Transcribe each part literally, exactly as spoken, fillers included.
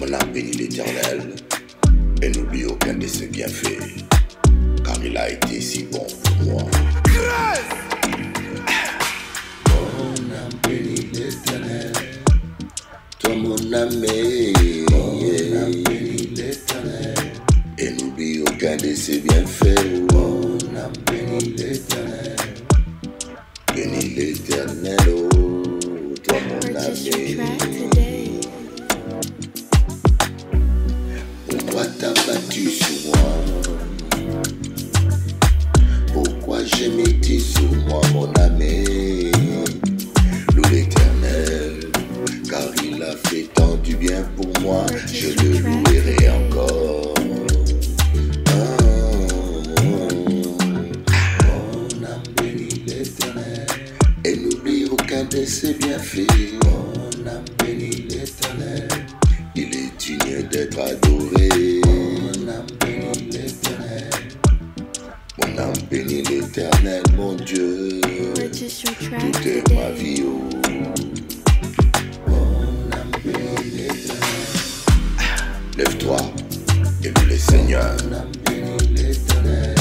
Mon âme bénit l'Éternel et n'oublie aucun de ses bienfaits, car il a été si bon pour moi. Mon âme bénit l'Éternel, toi mon ami. Mon âme bénit l'Éternel et n'oublie aucun de ses bienfaits. Mon âme bénit l'Éternel, bénit l'Éternel, oh, toi mon ami. Pourquoi t'as battu sur moi? Pourquoi j'ai médité sur moi, mon ami? Loue l'Éternel, car il a fait tant du bien pour moi, je le louerai encore. Ah, mon âme bénit l'Éternel et n'oublie aucun de ses bienfaits. Mon âme bénit l'Éternel, il est digne d'être adoré. Mon âme bénit l'Éternel, mon âme bénit l'Éternel, mon Dieu, toute est ma vie, oh. Mon âme bénit l'Éternel, lève-toi et loue le Seigneur. Mon âme bénit l'Éternel,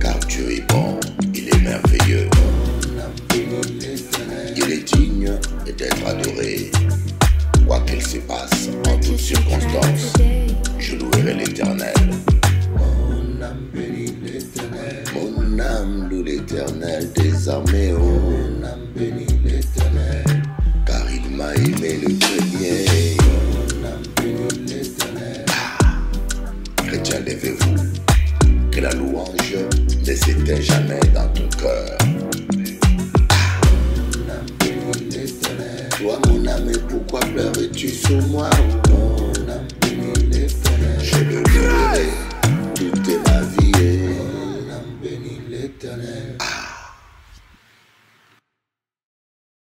car Dieu est bon, il est merveilleux. Mon âme bénit l'Éternel, il est digne d'être adoré. Quoi qu'il se passe, en toutes circonstances, je louerai l'Éternel. Mon âme bénit l'Éternel, mon âme loue l'Éternel des armées, oh. Mon âme bénit l'Éternel, car il m'a aimé le premier. Mon âme bénit l'Éternel. Ah, chrétien, levez-vous, que la louange ne s'éteint jamais dans ton cœur. Toi mon âme, pourquoi pleures-tu sur moi? Mon âme bénit l'Éternel, je le louerai toute ma vie. Mon âme bénit l'Éternel. Ah.